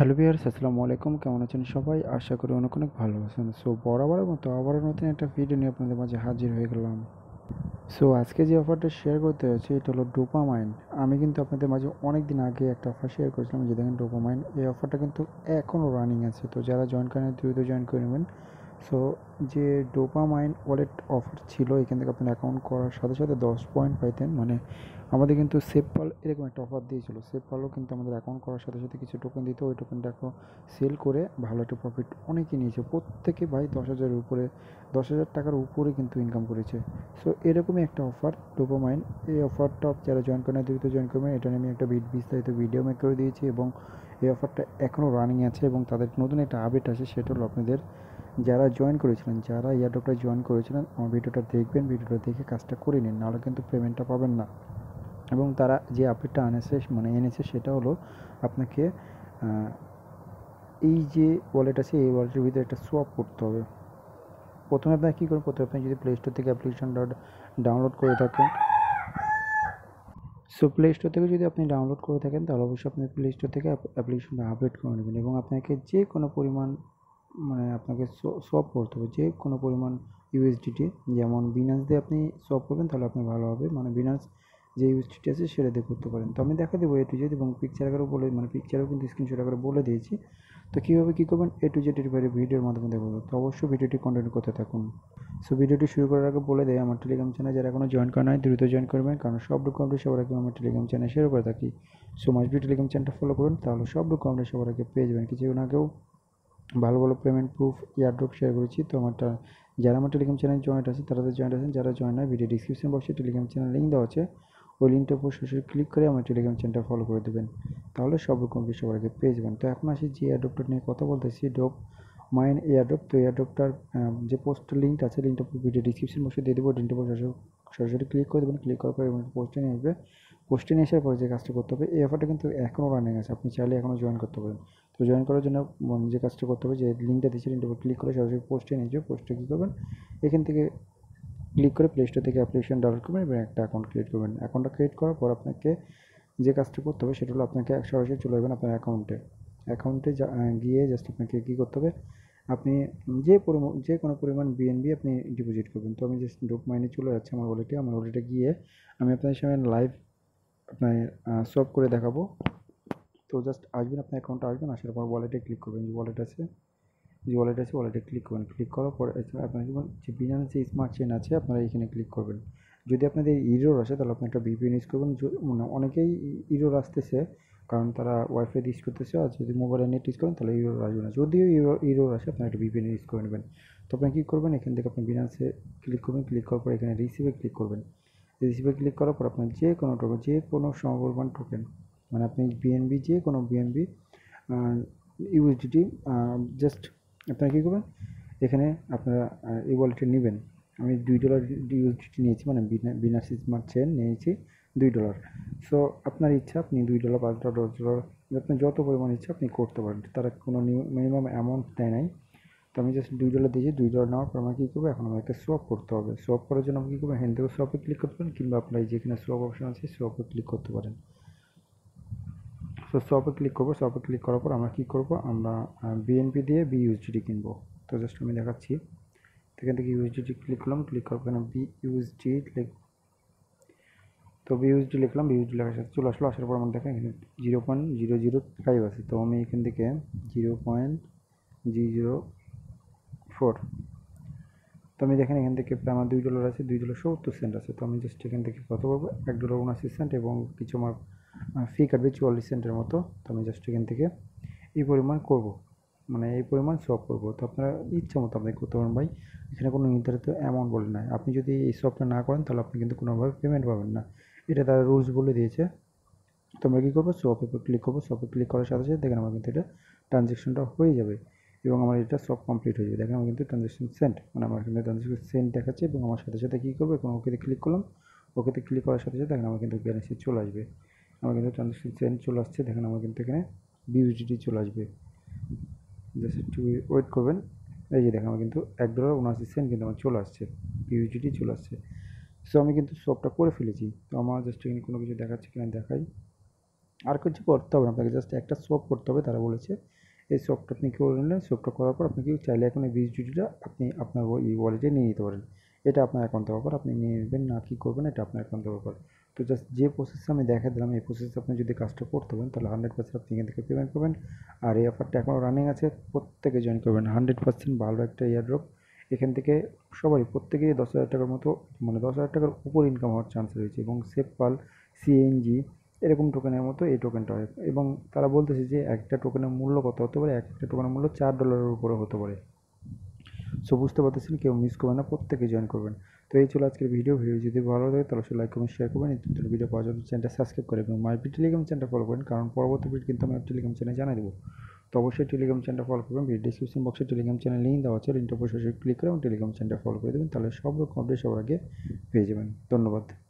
Hello viewers, আসসালামু আলাইকুম। কেমন আছেন সবাই? আশা করি অনেক অনেক ভালো আছেন। সো বরাবরের মতো আবারও নতুন একটা ভিডিও নিয়ে আপনাদের মাঝে হাজির হয়ে গেলাম। সো আজকে যে অফারটা শেয়ার করতে হচ্ছে এটা হলো ডোপামাইন। আমি কিন্তু আপনাদের মাঝে অনেক দিন আগে একটা অফার শেয়ার করেছিলাম, যে দেখেন ডোপামাইন, এই অফারটা কিন্তু এখনও রানিং আছে। তো যারা জয়েন করেন দ্রুত জয়েন করে নেবেন। সো যে ডোপামাইন ওয়ালেট অফার ছিল, এখান থেকে আপনার অ্যাকাউন্ট করার সাথে সাথে 10 পয়েন্ট পাইতেন। মানে আমাদের কিন্তু SafePal এরকম একটা অফার দিয়েছিল। SafePalও কিন্তু আমাদের অ্যাকাউন্ট করার সাথে সাথে কিছু টোকেন দিত, ওই টোকেনটাকে সেল করে ভালো একটা প্রফিট অনেকেই নিয়েছে। প্রত্যেকে ভাই 10,000 উপরে, 10,000 টাকার উপরে কিন্তু ইনকাম করেছে। সো এরকমই একটা অফার ডোপামাইন। এই অফারটা যারা জয়েন করেন দ্রুত জয়েন করবেন। এটা নিয়ে আমি একটা বিস্তারিত ভিডিও মেক করে দিয়েছি এবং এই অফারটা এখনও রানিং আছে। এবং তাদের নতুন একটা আপডেট আছে, সেটা হলো আপনাদের যারা জয়েন করেছিলেন, যারা এয়ারড্রপটা জয়েন করেছিলেন, আমার ভিডিওটা দেখবেন, ভিডিওটা দেখে কাজটা করে নিন, নাহলে কিন্তু পেমেন্টটা পাবেন না। এবং তারা যে আপডেটটা এনেছে সেটা হলো আপনাকে এই যে ওয়ালেট আছে, এই ওয়ালেটের ভিতরে একটা সোয়াপ করতে হবে। প্রথমে আপনার কী করবেন, প্রথমে আপনি যদি প্লে স্টোর থেকে অ্যাপ্লিকেশনটা ডাউনলোড করে থাকেন, সো প্লে স্টোর থেকে যদি আপনি ডাউনলোড করে থাকেন তাহলে অবশ্যই আপনি প্লে স্টোর থেকে অ্যাপ্লিকেশনটা আপডেট করে নেবেন। এবং আপনাকে যে কোনো পরিমাণ আপনাকে সোয়াপ করতে হবে, যে কোনো পরিমাণ USDT, যেমন বিনান্স দিয়ে আপনি সোয়াপ করবেন তাহলে আপনার ভালো হবে। মানে বিনান্স যে USDT আছে সেটা দিয়ে করতে পারেন। তো আমি দেখা দেবো A to Z এবং পিকচার আকারেও বলে, মানে পিকচারও কিন্তু স্ক্রিনশট আকারে বলে দিয়েছি। তো কীভাবে কী করবেন A to Z এর ভিডিওর মাধ্যমে দেখব। তো অবশ্যই ভিডিওটি কন্টিনিউ করতে থাকুন। সো ভিডিওটি শুরু করার আগে বলে দেয়, আমার টেলিগ্রাম চ্যানেল যারা এখনও জয়েন করা নয় দ্রুত জয়েন করবেন, কারণ সব ডকুমেন্ট সবার আগে আমার টেলিগ্রাম চ্যানেল শেয়ার করে থাকি। সো মাস্ট বি টেলিগ্রাম চ্যানেলটা ফলো করুন, তাহলে সব ডকুমেন্ট সবার আগে পেয়ে যাবেন। কিছুদিন আগেও ভালো ভালো পেমেন্ট প্রুফ এয়ারড্রপ শেয়ার করেছি। তো যারা আমার টেলিগ্রাম চ্যানেল জয়েন্ট আছে তারা জয়েন্ট আছেন, যারা জয়েন হয় ভিডিও ডিসক্রিপশন বক্সে টেলিগ্রাম চ্যানেল লিঙ্ক দেওয়া আছে, ওই লিঙ্কটা উপর সরাসরি ক্লিক করে আমার টেলিগ্রাম চ্যানেলটা ফলো করে দেবেন, তাহলে সব রকম সবার আগে পেয়ে যাবেন। তো এখন আসি যে এয়ারড্রপটা নিয়ে কথা বলতেছি, ডোপামাইন এয়ারড্রপ। তো এয়ারড্রপটার যে পোস্ট লিঙ্কটা আছে, লিঙ্কটা ভিডিও ডিসক্রিপশন বক্সে দিয়ে দেবো, লিঙ্কটা উপর সরাসরি ক্লিক করে দেবেন। ক্লিক করার পর এবং পোস্টে নিয়ে আসবে। পোস্টে নিয়ে আসার পরে যে কাজটা করতে হবে, এই অফারটা কিন্তু এখনও রানিং আছে, আপনি চাইলে এখনও জয়েন করতে পারেন। তো জয়েন করার জন্য যে কাজটা করতে হবে, যে লিঙ্কটা দিচ্ছে লিঙ্কটা উপর ক্লিক করে সরাসরি পোস্টে নিয়ে যাবে। পোস্টে কী করবেন, এখান থেকে ক্লিক করে প্লে স্টোর থেকে অ্যাপ্লিকেশন ডাউনলোড করবেন এবং একটা অ্যাকাউন্ট ক্রিয়েট করবেন। অ্যাকাউন্টটা ক্রিয়েট করার পর আপনাকে যে কাজটা করতে হবে সেটা হলো আপনাকে সরাসরি চলে যাবেন আপনার অ্যাকাউন্টে গিয়ে জাস্ট আপনাকে কী করতে হবে, আপনি যে কোনো পরিমাণ BNB আপনি ডিপোজিট করবেন। তো আমি জাস্ট ডোপামাইনে চলে যাচ্ছি আমার ওয়ালেটে। আমার ওয়ালেটে গিয়ে আমি আপনাদের সামনে লাইভ আপনার সোয়াপ করে দেখাবো। তো জাস্ট আসবেন, আপনার অ্যাকাউন্টে আসবেন, আসার পর ওয়ালেটে ক্লিক করবেন, যে ওয়ালেট আছে ওয়ালেটে ক্লিক করবেন। ক্লিক করার পর আপনার যে বিনান্স যে স্মার্ট চেন আছে আপনারা এখানে ক্লিক করবেন। যদি আপনাদের ইরোর আসে তাহলে আপনি একটা VPN ইউজ করবেন। মানে অনেকেই ইরোর আসতেছে কারণ তারা ওয়াইফাই ইউজ করতেছে, আর যদি মোবাইলে নেট ইউজ করেন তাহলে ইরোর আসবে না। যদিও ইরোর আসে আপনার একটা VPN ইউজ করে নেবেন। তো আপনি কী করবেন, এখান থেকে আপনি বিনান্সে ক্লিক করবেন। ক্লিক করার পর এখানে রিসিভে ক্লিক করবেন। রিসিভে ক্লিক করার পর আপনার যে কোনো সমপরিমাণ টোকেন, মানে আপনি BNB যে কোনো BNB USDT জাস্ট আপনারা কী করবেন, এখানে আপনারা এই ওয়ালেটে নেবেন। আমি $2 USDT নিয়েছি, মানে বিনান্স স্মার্ট চেন নিয়েছি $2। সো আপনার ইচ্ছা, আপনি $2, $5, $10, আপনার যত পরিমাণ ইচ্ছা আপনি করতে পারেন। তারা কোনো মিনিমাম অ্যামাউন্ট দেয় নাই। তো আমি জাস্ট $2 দিয়েছি। $2 নেওয়ার পর আমার কী করবো, এখন আমাকে সোয়াপ করতে হবে। সোয়াপ করার জন্য আপনি কী করবেন, হ্যান্ড থেকে সোয়াপে ক্লিক করতে পারেন, কিংবা আপনার যেখানে সোয়াপ অপশন আছে সোয়াপে ক্লিক করতে পারেন। সো সোয়াপে ক্লিক করবো। সোয়াপে ক্লিক করার পর আমরা কী করবো, আমরা BNB দিয়ে BUSDT কিনবো। তো জাস্ট আমি দেখাচ্ছি, এখান থেকে USDT ক্লিক করলাম। ক্লিক করার পর BUSDT লিখলাম। BUSDT লেখার সাথে চলে আসলো। আসার পর আমার দেখেন এখানে 0.005 আছে। তো আমি এখান থেকে 0.004, তো আমি দেখেন এখান থেকে আমার $2 আছে, $2.70 আছে। তো আমি জাস্ট এখান থেকে কত পাবো, $1.79 এবং কিছু আমার ফি কাটবে $0.44 মতো। তো আমি জাস্ট এখান থেকে এই পরিমাণ করবো, মানে এই পরিমাণ সোয়াপ করবো। তো আপনারা ইচ্ছা মতো আপনি করতে পারেন ভাই, এখানে কোনো নির্ধারিত অ্যামাউন্ট বলে না। আপনি যদি এই সোয়াপটা না করেন তাহলে আপনি কিন্তু কোনোভাবে পেমেন্ট পাবেন না, এটা তারা রুলস বলে দিয়েছে। তো আমরা কী করবো, সোয়াপে ক্লিক করবো। সোয়াপে ক্লিক করার সাথে সাথে দেখেন আমার কিন্তু এটা ট্রানজ্যাকশনটা হয়ে যাবে এবং আমার এটা সোয়াপ কমপ্লিট হয়ে যাবে। দেখেন আমার কিন্তু ট্রানজ্যাকশন সেন্ট, মানে আমার কিন্তু ট্রানজ্যাকশন সেন্ট দেখাচ্ছে। এবং আমার সাথে সাথে কী করবো, এখন ওকেতে ক্লিক করলাম। ওকেতে ক্লিক করার সাথে সাথে দেখেন আমার কিন্তু ব্যালেন্সে চলে আসবে, আমার কিন্তু ট্রানজ্যাকশন সেন্ট চলে আসছে। দেখেন আমার কিন্তু এখানে BUSDT চলে আসবে। জাস্ট একটু ওয়েট করবেন। এই যে দেখেন আমার কিন্তু $1.79 কিন্তু আমার চলে আসছে, BUSDT চলে আসছে। সো আমি কিন্তু সোয়াপটা করে ফেলেছি। তো আমার জাস্ট এখানে কোনো কিছু দেখাচ্ছে কিনা দেখাই। আর কিছু করতে হবে না আপনাকে, জাস্ট একটা সোয়াপ করতে হবে তারা বলেছে। এই সোয়াপটা আপনি কী করলেন, সোয়াপটা করার পর আপনি কি চাইলে এখন এই BSDT-টা আপনি আপনার এই ওয়ালেটে নিয়ে নিতে পারেন। এটা আপনার অ্যাকাউন্ট ব্যবহার আপনি নিয়ে নেবেন, না কি করবেন এটা আপনার অ্যাকাউন্ট ব্যবহার। তো জাস্ট যে প্রসেসে আমি দেখা দিলাম এই প্রসেসে আপনি যদি কাজটা করতে পারেন তাহলে 100% আপনি এখান থেকে পেমেন্ট করবেন। আর এই অফারটা এখন রানিং আছে, প্রত্যেকে জয়েন করবেন। 100% ভালো একটা এয়ারড্রপ, এখান থেকে সবারই প্রত্যেকেই 10,000 টাকার মতো মানে 10,000 টাকার উপর ইনকাম হওয়ার চান্স রয়েছে। এবং SafePal CNG এরকম টোকেনের মতো এই টোকেনটা হয়, এবং তারা বলতেছে যে একটা টোকেনের মূল্য কত হতে পারে, একটা টোকেনের মূল্য $4 উপরে হতে পারে। সো বুঝতে পারতেছেন, কেউ মিস করবেন না, প্রত্যেকে জয়েন করবেন। তো এই ছিল আজকের ভিডিও যদি ভালো লাগে তাহলে সে লাইক কমেন্ট শেয়ার করবেন। নতুন ভিডিও পাওয়ার জন্য চ্যানেলটা সাবস্ক্রাইব করে এবং মাই টেলিগ্রাম চ্যানেলটা ফলো করবেন, কারণ পরবর্তী ভিডিও কিন্তু আমি টেলিগ্রাম চ্যানেলে জানাই দেবো। তো অবশ্যই টেলিগ্রাম চ্যানেলটা ফলো করবেন, ভিডিও ডিসক্রিপশন বক্সে টেলিগ্রাম চ্যানেল লিঙ্ক দেওয়া আছে, লিঙ্কটা অবশ্যই ক্লিক করে এবং টেলিগ্রাম চ্যানেলটা ফলো করে দেবেন, তাহলে সব রকম আপডেট সবার আগে পেয়ে যাবেন। ধন্যবাদ।